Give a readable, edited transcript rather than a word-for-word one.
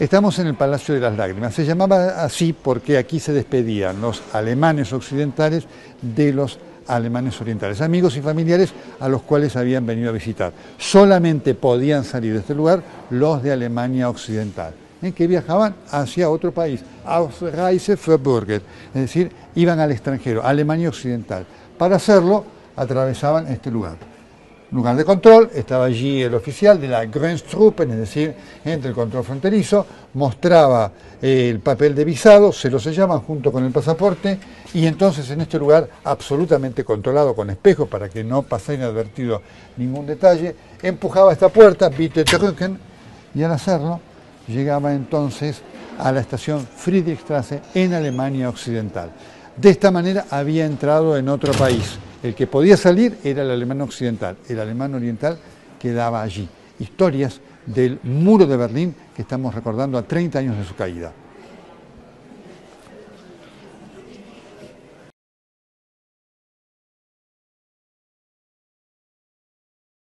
Estamos en el Palacio de las Lágrimas. Se llamaba así porque aquí se despedían los alemanes occidentales de los alemanes orientales, amigos y familiares a los cuales habían venido a visitar. Solamente podían salir de este lugar los de Alemania occidental, que viajaban hacia otro país, aus Reise für Bürger, es decir, iban al extranjero, a Alemania occidental. Para hacerlo, atravesaban este lugar. Lugar de control, estaba allí el oficial de la Grenztruppe, es decir, entre el control fronterizo, mostraba el papel de visado, se lo sellaban junto con el pasaporte, y entonces en este lugar absolutamente controlado con espejo para que no pase inadvertido ningún detalle, empujaba esta puerta, bitte drücken, y al hacerlo llegaba entonces a la estación Friedrichstrasse en Alemania occidental. De esta manera había entrado en otro país. El que podía salir era el alemán occidental, el alemán oriental quedaba allí. Historias del Muro de Berlín que estamos recordando a 30 años de su caída.